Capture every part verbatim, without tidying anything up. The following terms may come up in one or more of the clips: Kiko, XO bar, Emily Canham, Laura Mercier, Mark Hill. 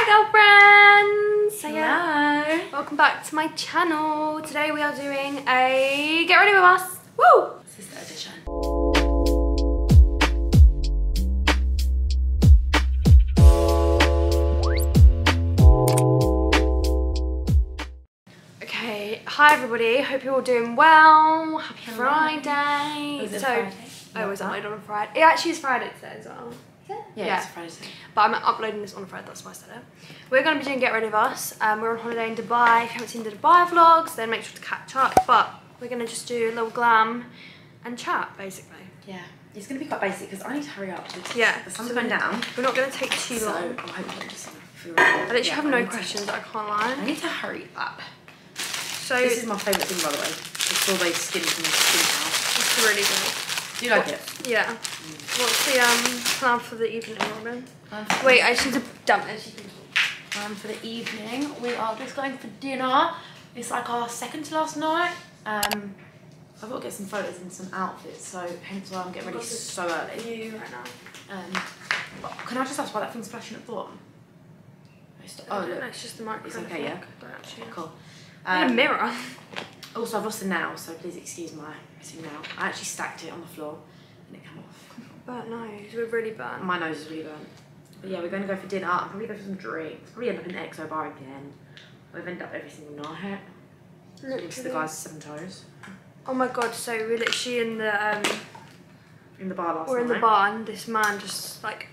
Hi girlfriends! Hello! Welcome back to my channel. Today we are doing a get ready with us. Woo! Sister edition. Okay, hi everybody. Hope you're all doing well. Happy Hello. Friday. Was it so, Friday? I was out on a Friday. It actually is Friday today as well. Yeah, yeah. It's Friday. But I'm uploading this on Friday, that's why I said it. We're going to be doing Get Rid of Us. Um, we're on holiday in Dubai. If you haven't seen the Dubai vlogs, then make sure to catch up. But we're going to just do a little glam and chat, basically. Yeah, it's going to be quite basic because I need to hurry up. Yeah. The sun's going down. We're not going to take too long. So, I hope you just feel right. I literally yeah, have no questions, to, I can't lie. I need to hurry up. So this is my favourite thing, by the way. It's all those skin from the skin out. It's really good. Do you like what, it? Yeah. Mm. What's the um, plan for the evening, Robin? Wait, I should have done this. Plan for the evening. We are just going for dinner. It's like our second to last night. Um, I've got to get some photos and some outfits, so hence why I'm getting ready so early. You right now. Um, well, can I just ask why that thing's flashing at the bottom? It's, oh, look. No, it's just the microphone. It's okay, yeah? Actually, yeah. Cool. Um, in a mirror. Also, I've lost the nail, so please excuse my missing nail. I actually stacked it on the floor and it came off. Burnt nose, we're really burnt. My nose is really burnt. But yeah, we're going to go for dinner and probably go for some drinks. Probably end up in an X O bar again. We've ended up every single night. Literally. To the guys' seven toes. Oh my god, so we're literally in the. Um, in the bar last night. We're in the bar and this man just like.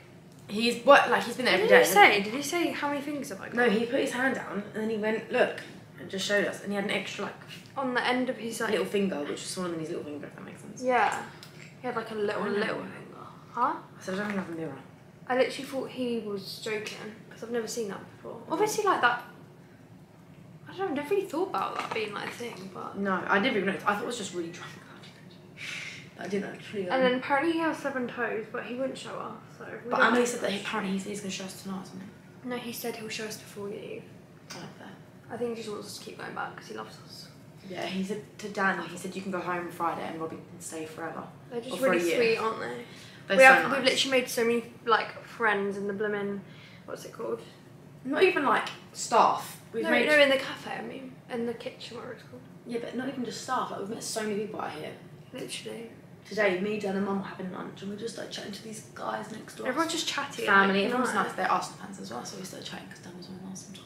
He's what? Like he's been there every day. What did he say? Did he say how many things have I got? No, he put his hand down and then he went, look. And just showed us, and he had an extra like on the end of his like little finger, which was smaller than his little finger, if that makes sense. Yeah, he had like a little little finger. Huh? I said I don't have a mirror. I literally thought he was joking because I've never seen that before. Obviously, like that. I don't know. I never really thought about that being like a thing, but no, I didn't even notice. I thought it was just really drunk. I didn't actually. Um... And then apparently he has seven toes, but he wouldn't show us. So but Emily said that he, apparently he's, he's gonna show us tonight, isn't he? No, he said he'll show us before you leave. I like that. I think he just wants us to keep going back because he loves us. Yeah, he said to Dan, he said you can go home Friday and Robbie can stay forever. They're just really sweet, aren't they? They're we so have, nice. We've literally made so many like friends in the blooming, what's it called? Not even like staff. We've no, made... no, in the cafe. I mean, in the kitchen, whatever it's called. Yeah, but not even just staff. Like we've met so many people out here. Literally. Today, me, Dan, and Mum were having lunch, and we just like chatting to these guys next door. Everyone's just chatty. Family. Like, everyone's nice. They're Arsenal fans as well, so we started chatting because Dan was on Arsenal.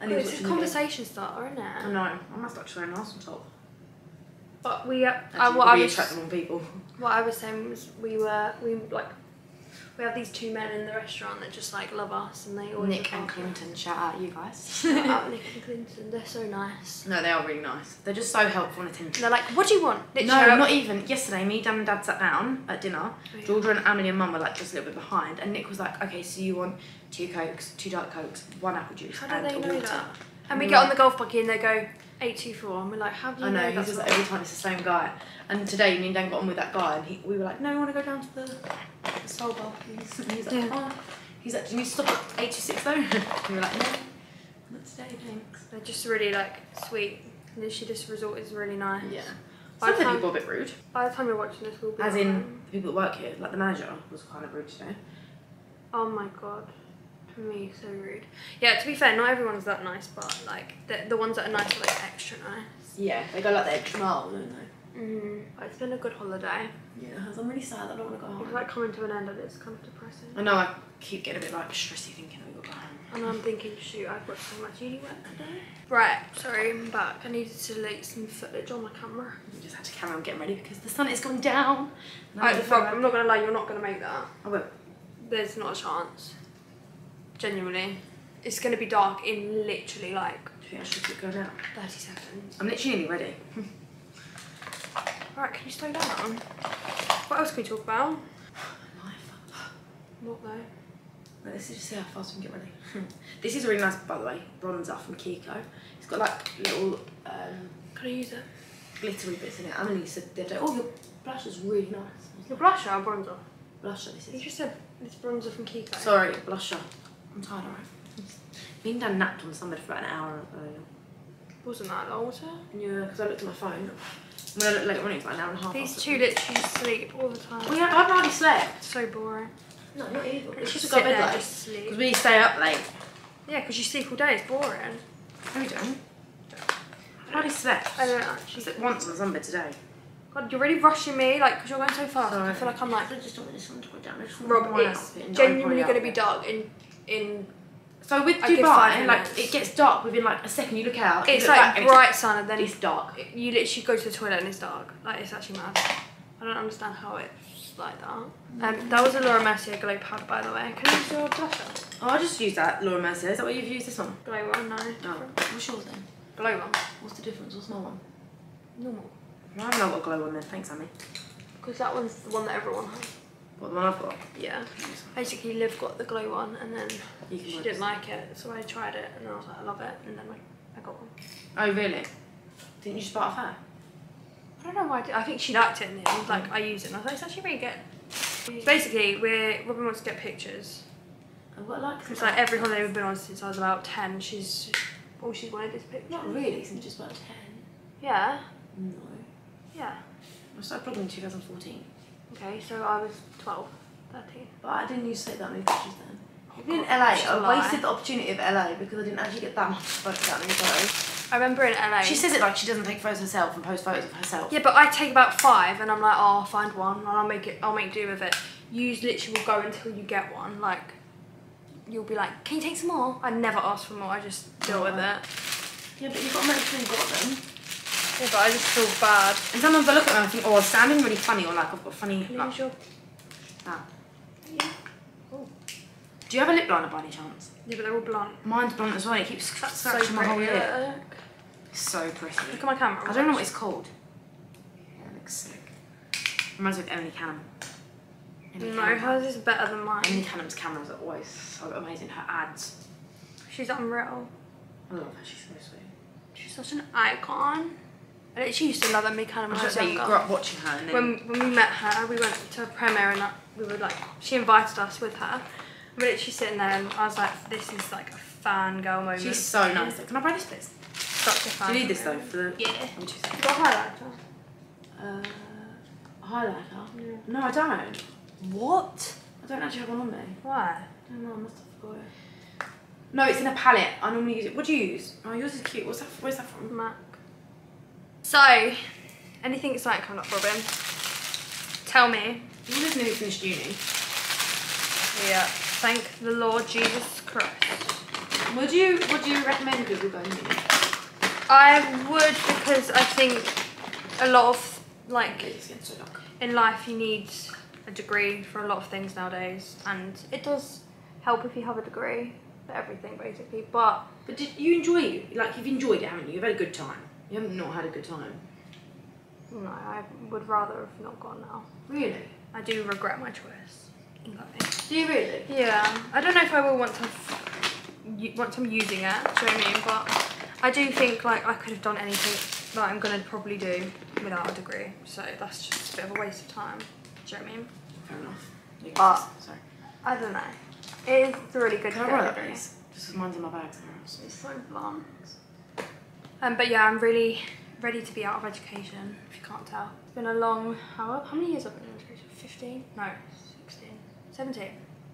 And oh, it's a conversation starter, isn't it? I know. I must actually wear an arse on top. But we, uh, actually, uh, what I was attract the wrong people. What I was saying was we were we like we have these two men in the restaurant that just like love us and they always Nick and Clinton. Them. Shout out you guys. Shout out Nick and Clinton. They're so nice. No, they are really nice. They're just so helpful and attentive. They're like, what do you want? Literally, no, not like, even. Yesterday, me, Dan, and Dad sat down at dinner. Oh, yeah. Georgia and Emily and Mum were like just a little bit behind, and Nick was like, okay, so you want. Two cokes, two dark cokes, one apple juice, how do and they know water. That? And we get on the golf buggy and they go eight two four, and we're like, how do you I know? I know. He's just like, every time it's the same guy. And today, me and Dan got on with that guy, and he, we were like, no, we want to go down to the, the soul bar, please. And he's like, yeah. Oh. He's like, do you need to stop at eight two six though? And we were like, no, not today, thanks. They're just really like sweet. Literally, this resort is really nice. Yeah. By Some of the time, people are a bit rude. By the time you're watching this, we'll be as in them. The people that work here, like the manager was kind of rude today. Oh my god. Me, so rude. Yeah, to be fair, not everyone's that nice, but like the, the ones that are nice are like extra nice. Yeah, they go like the extra mile, don't they? Mm-hmm. But it's been a good holiday. Yeah, I'm really sad that I don't want to go home. It's like coming to an end and it's kind of depressing. I know, I keep getting a bit like stressy thinking that we got home. And I'm thinking, shoot, I've got so much uni work today. Right, sorry, I'm back. I needed to delete some footage on my camera. You just had to carry on getting ready because the sun is gone down. Right, I'm, I'm not going to lie, you're not going to make that. I won't. There's not a chance. Genuinely, it's going to be dark in literally like. Do you think I should go down? Thirty seconds. I'm literally ready. Right, can you slow down? What else can we talk about? Life. What though? No, let's just see how fast we can get ready. This is really nice, by the way. Bronzer from Kiko. It's got like little. Um, can I use it? Glittery bits in it. I mean, you said the other day, oh, your blush is really nice. Your blusher or bronzer? Blusher. This is. You just said it's bronzer from Kiko. Sorry, blusher. I'm tired, alright. Being done napped on somebody for about an hour earlier. Wasn't that long, was it? Yeah, because I looked at my phone. When I looked later on, it was like an hour and a half. These two literally sleep all the time. Well, yeah, I've hardly slept. So boring. No, not even. It's just got bed like. Because we stay up late. Yeah, because you sleep all day, it's boring. No, we don't. Hardly slept. I don't actually. Slept once on Sunday today. God, you're really rushing me, like, because you're going so fast. Sorry. I feel like I'm like. I just don't want this one to go down. I just want Rob, it's genuinely going to be dark in in. So with Dubai, like, it gets dark within like a second. You look out. It's like bright sun and then it's dark. You literally go to the toilet and it's dark. Like, it's actually mad. I don't understand how it's like that. Um, that was a Laura Mercier glow pad, by the way. Can you use your blusher? Oh, I just use that Laura Mercier. Is that what you've used this one? Glow one, no. No. What's yours then? Glow one. What's the difference? What's my one? Normal. I don't know what glow one is. Thanks, Amy. Because that one's the one that everyone has. What, the one I've got? Yeah. Basically, Liv got the glow one, and then she didn't like it, so I tried it, and I was like, I love it, and then I, I got one. Oh, really? Didn't you just buy it off her? I don't know why I did. I think she liked it in the end. Like, I used it, and I was like, it's actually really good. Basically, we're Robin wants to get pictures. And what like? It's like every holiday we've been on since I was about ten. She's all she's wanted is pictures. Not really, since just about ten. Yeah. No. Yeah. I started blogging in two thousand fourteen. Okay, so I was twelve, thirteen. But I didn't used to take that many pictures then. Oh, even in L A, I lie. wasted the opportunity of L A because I didn't actually get that much photos, that many photos. I remember in L A... She says it like she doesn't take photos herself and post photos of herself. Yeah, but I take about five and I'm like, oh, I'll find one and I'll make it, I'll make do with it. You literally will go until you get one. Like, you'll be like, can you take some more? I never ask for more, I just deal oh, with right. it. Yeah, but you've got to make sure you've got them. Yeah, but I just feel bad. And sometimes I look at them and I think, oh, I'm sounding really funny, or like I've got funny. Like, sure. That. Yeah. Cool. Do you have a lip liner by any chance? Yeah, but they're all blunt. Mine's blunt as well. It keeps scratching so my whole lip. Look. So pretty. Look at my camera. I don't watch. know what it's called. Yeah, it looks sick. Reminds me of Emily Canham. Emily no, Canham. Hers is better than mine. Emily Canham's cameras are always so amazing. Her ads. She's unreal. I love her. She's so sweet. She's such an icon. I literally used to love Emily Canham when I was younger. You grew up watching her. And then when, when we met her, we went to a premiere and we were like, she invited us with her. We were literally sitting there and I was like, this is like a fangirl moment. She's so nice. Can I buy this, please? Such a fan. Do you need this though? For the... Yeah. You got a highlighter? Uh, a highlighter? Yeah. No, I don't. What? I don't actually have one on me. Why? I don't know, I must have forgotten. No, it's in a palette. I normally use it. What do you use? Oh, yours is cute. What's that, where's that from? Mac. So, anything exciting coming up, Robin? Tell me. You just knew you finished uni. Yeah. Thank the Lord Jesus Christ. Would you Would you recommend Google going uni? I would, because I think a lot of like in life you need a degree for a lot of things nowadays, and it does help if you have a degree for everything basically. But but did you enjoy it? Like you've enjoyed it, haven't you? You've had a good time. You haven't not had a good time. No, I would rather have not gone now. Really? I do regret my choice. Do you really? Yeah. I don't know if I will once I'm, once I'm using it, do you know what I mean? But I do think like I could have done anything that I'm going to probably do without a degree. So that's just a bit of a waste of time, do you know what I mean? Fair enough. You but, sorry. I don't know. It is really good Can to I get This is mine's in my bag somewhere else. It's so blunt. Um, but yeah, I'm really ready to be out of education, if you can't tell. It's been a long, how, how many years have I been in education? fifteen? No, sixteen. seventeen.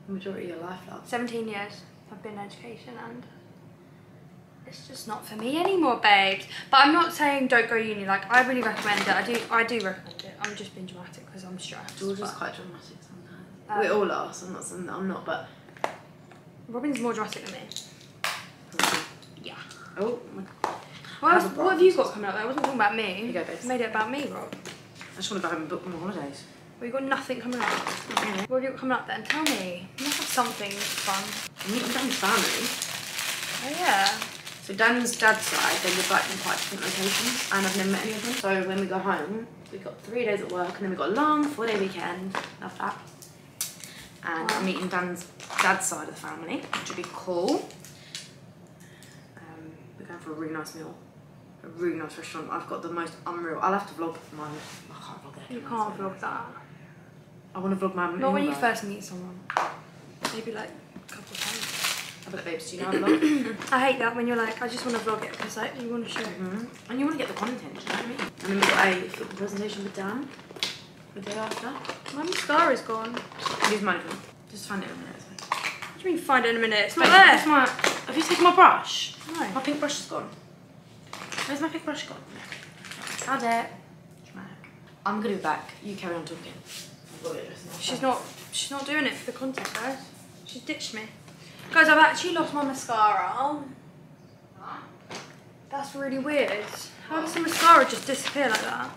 The majority of your life, love. seventeen years I've been in education and it's just not for me anymore, babes. But I'm not saying don't go uni, like I really recommend it. I do I do recommend it. I'm just being dramatic because I'm stressed. George is quite dramatic sometimes. Um, we all are, so I'm not saying that I'm not, but... Robin's more dramatic than me. Yeah. Oh, my God. Well, was, what have you got coming up there? I wasn't talking about me. Here you go, babes. You made it about me, Rob. I just want to go home and book my holidays. Well, you've got nothing coming up. Okay. What have you got coming up then? Tell me. You must have something fun. I'm meeting Dan's family. Oh, yeah. So Dan's dad's side, they live like in quite different locations, and I've never met any of them. So when we go home, we've got three days at work, and then we've got a long four-day weekend. Love that. And wow. I'm meeting Dan's dad's side of the family, which would be cool. Um, we're going for a really nice meal. A really nice restaurant. I've got the most unreal. I'll have to vlog mine. I can't vlog that. You can't vlog that. I want to vlog my Not when you first meet someone. Maybe like a couple of times. I bet, babes, do you know how to vlog? I hate that when you're like, I just want to vlog it because like, you want to show it. Mm -hmm. And you want to get the content, do you know what I mean? And then we've got a football presentation with Dan the day after. My mascara is gone. Use mine. Just find it in a minute. What do you mean find it in a minute? It's not there. It's my Have you taken my brush? No. My pink brush is gone. Where's my pink brush gone? Had it. I'm gonna be back. You carry on talking. She's not. She's not doing it for the content, guys. She's ditched me. Guys, I've actually lost my mascara. That's really weird. How does the mascara just disappear like that?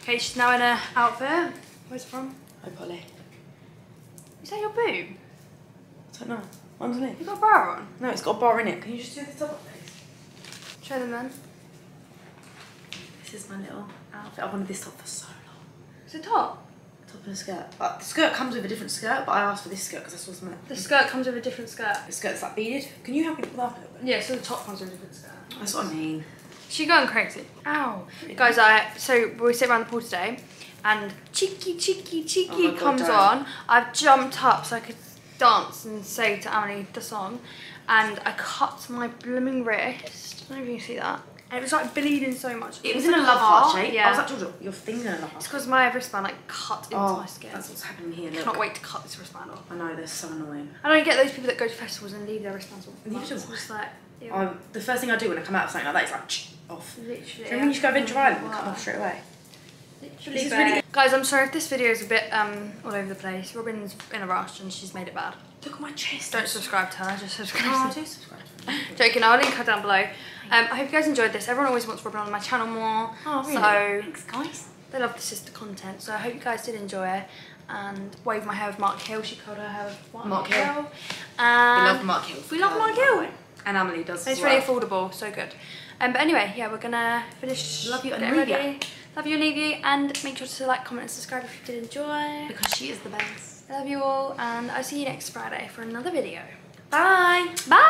Okay, she's now in her outfit. Where's it from? Hi, Polly. Is that your boob? I don't know. Underneath. You got a bar on? No, it's got a bar in it. Can you just do the top of these? Show them then. This is my little outfit. I've wanted this top for so long. It's a top? A top and a skirt. Uh, the skirt comes with a different skirt, but I asked for this skirt because I saw something. The skirt comes with a different skirt. The skirt's like beaded. Can you help me put that up a little bit? Yeah, so the top comes with a different skirt. That's what I mean. She's going crazy. Ow. Yeah. Guys, I so we were sitting around the pool today and cheeky, cheeky, cheeky oh comes God, on. I've jumped up so I could dance and say to Emily the song, and I cut my blooming wrist. I don't know if you can see that. And it was like bleeding so much. It, it was, was in like a love heart shape. Yeah. I was like, Georgia, your finger in a love heart. It's because my wristband like cut into oh, my skin. That's what's happening here. I look. Cannot wait to cut this wristband off. I know, they're so annoying. I don't get those people that go to festivals and leave their wristbands off. It's just like, um, the first thing I do when I come out of something like that is like off. Literally. So yeah. When you just go to Venture Island and cut off straight away. Literally. This is really good. Guys, I'm sorry if this video is a bit um all over the place. Robin's in a rush and she's made it bad. Look at my chest. Don't subscribe to her, just subscribe oh, to I do subscribe to her. Joking, I'll link her down below. Um, I hope you guys enjoyed this. Everyone always wants Robin on my channel more. Oh, really? So thanks, guys. They love the sister content, so I hope you guys did enjoy it. And wave my hair with Mark Hill. She colored her hair with Mark, Mark Hill. Hill. And we love Mark Hill. We love Mark Hill. And Emily does as well. It's really affordable, so good. Um, but anyway, yeah, we're gonna finish. Love you, Olivia. Love you, Olivia. And make sure to like, comment, and subscribe if you did enjoy. Because she is the best. I love you all, and I'll see you next Friday for another video. Bye. Bye.